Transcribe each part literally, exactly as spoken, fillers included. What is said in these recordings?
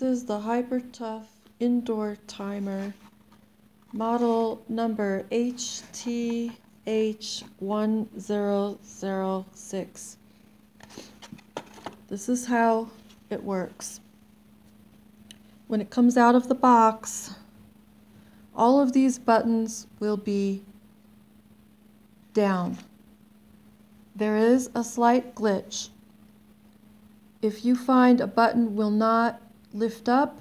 This is the Hyper Tough indoor timer, model number H T H one zero zero six. This is how it works. When it comes out of the box, all of these buttons will be down. There is a slight glitch. If you find a button will not lift up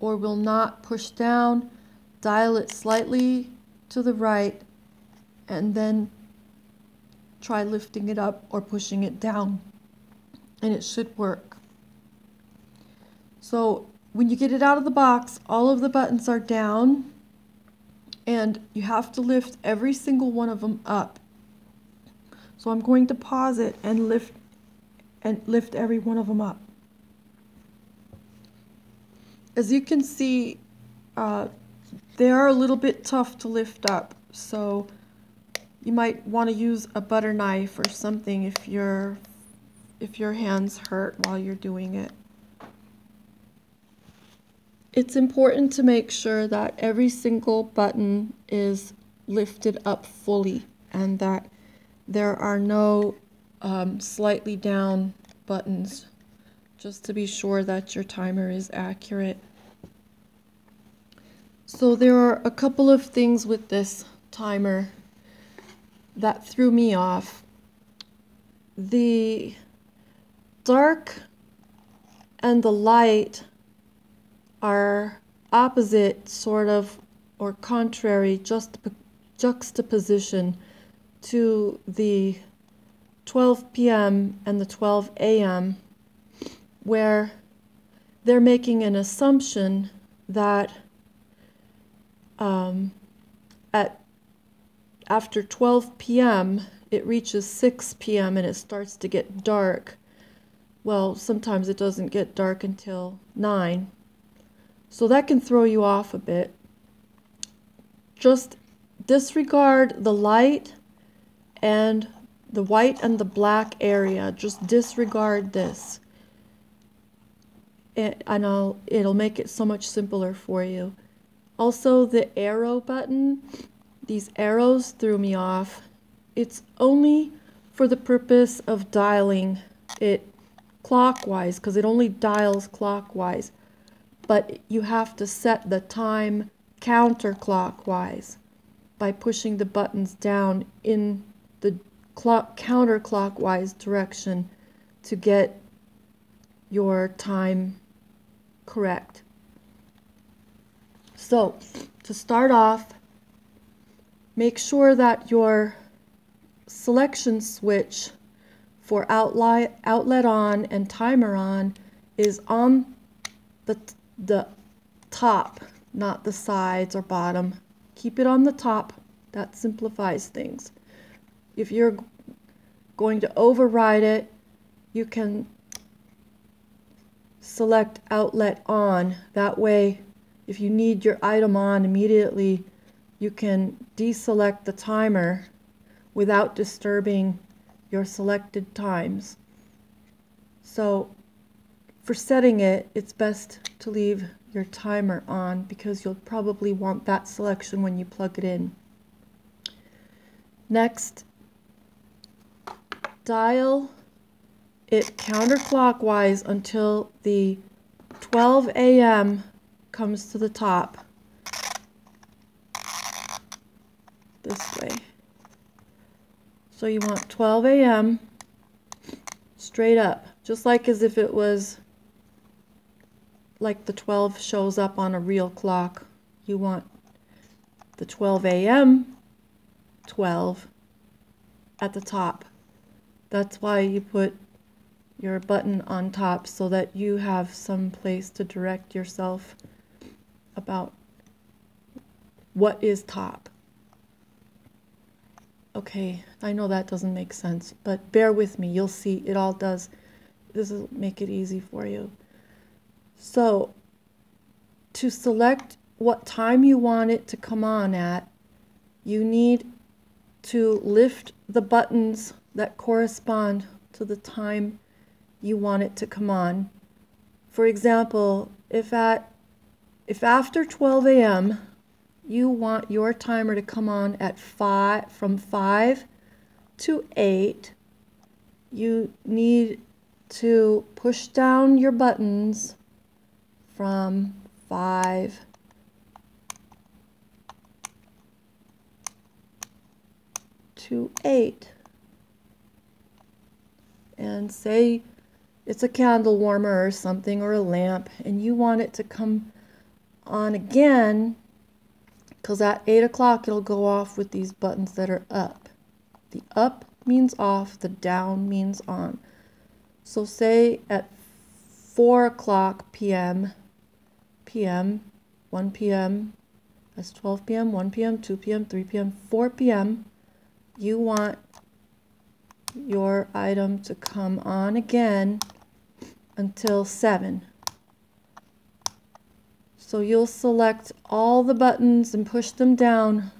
or will not push down, dial it slightly to the right and then try lifting it up or pushing it down, and it should work. So when you get it out of the box, all of the buttons are down and you have to lift every single one of them up. So I'm going to pause it and lift and lift every one of them up. As you can see, uh, they are a little bit tough to lift up, so you might want to use a butter knife or something if your if your hands hurt while you're doing it. It's important to make sure that every single button is lifted up fully and that there are no um, slightly down buttons, just to be sure that your timer is accurate. So there are a couple of things with this timer that threw me off. The dark and the light are opposite, sort of, or contrary juxtap juxtaposition to the twelve p m and the twelve a m where they're making an assumption that um, at after twelve p m it reaches six p m and it starts to get dark. Well, sometimes it doesn't get dark until nine. So that can throw you off a bit. Just disregard the light and the white and the black area. Just disregard this. It, and I'll, it'll make it so much simpler for you. Also, the arrow button, these arrows threw me off. It's only for the purpose of dialing it clockwise, because it only dials clockwise, but you have to set the time counterclockwise by pushing the buttons down in the clock counterclockwise direction to get your time correct. So to start off, make sure that your selection switch for outlet outlet on and timer on is on the the top, not the sides or bottom. Keep it on the top. That simplifies things. If you're going to override it, you can select outlet on. That way, if you need your item on immediately, you can deselect the timer without disturbing your selected times. So for setting it, it's best to leave your timer on because you'll probably want that selection when you plug it in. Next, dial it counterclockwise until the twelve a m comes to the top, this way. So you want twelve a m straight up, just like as if it was like the twelve shows up on a real clock. You want the twelve a m twelve at the top. That's why you put your button on top, so that you have some place to direct yourself about what is top. Okay, I know that doesn't make sense, but bear with me. You'll see it all does. This will make it easy for you. So to select what time you want it to come on at, you need to lift the buttons that correspond to the time you want it to come on For example, if at if after twelve A M you want your timer to come on at five from five to eight, you need to push down your buttons from five to eight. And say it's a candle warmer or something, or a lamp, and you want it to come on again, because at eight o'clock it'll go off with these buttons that are up. The up means off, the down means on. So say at four o'clock P M, P M, one P M, that's twelve P M, one P M, two P M, three P M, four P M, you want your item to come on again until seven. So you'll select all the buttons and push them down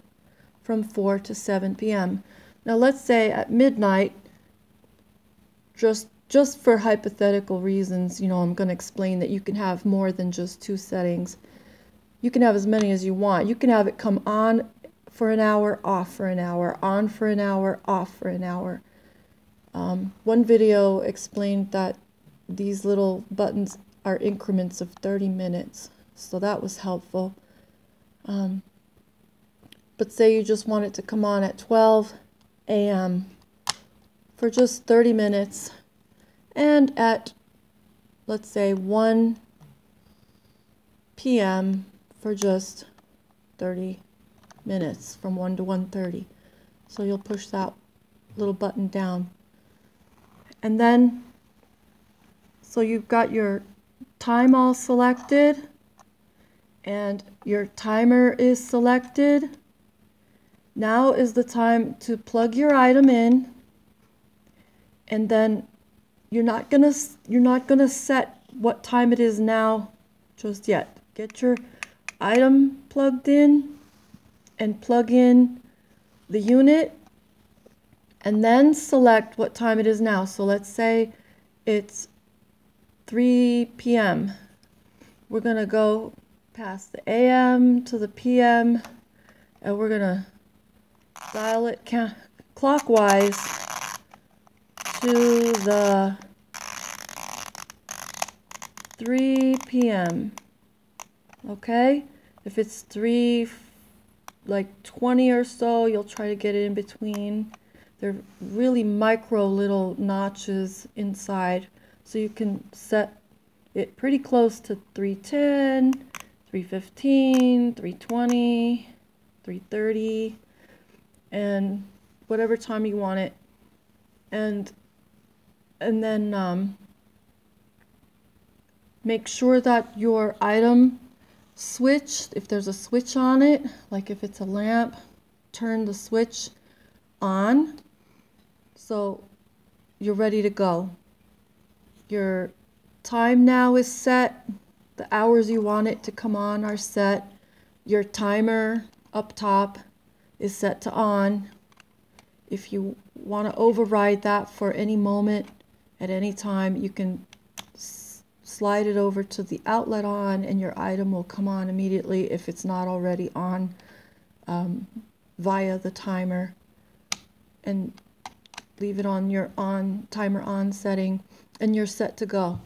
from four to seven P M Now let's say at midnight, just just for hypothetical reasons, you know, I'm going to explain that you can have more than just two settings. You can have as many as you want. You can have it come on for an hour, off for an hour, on for an hour, off for an hour. Um, one video explained that these little buttons are increments of thirty minutes, so that was helpful. Um, but say you just want it to come on at twelve A M for just thirty minutes, and at, let's say, one P M for just thirty minutes, from one to one thirty. So you'll push that little button down. And then, so you've got your time all selected, and your timer is selected. Now is the time to plug your item in, and then you're not gonna you're not gonna set what time it is now just yet. Get your item plugged in, and plug in the unit. And then select what time it is now. So let's say it's three P M We're going to go past the A M to the P M, and we're going to dial it clockwise to the three P M Okay? If it's three, like twenty or so, you'll try to get it in between. They're really micro little notches inside, so you can set it pretty close to three ten, three fifteen, three twenty, three thirty, and whatever time you want it. And and then um, make sure that your item switched, if there's a switch on it, like if it's a lamp, turn the switch on, so you're ready to go. Your time now is set, the hours you want it to come on are set, your timer up top is set to on. If you want to override that for any moment at any time, you can s slide it over to the outlet on, and your item will come on immediately if it's not already on um, via the timer. And leave it on your on timer on setting, and you're set to go.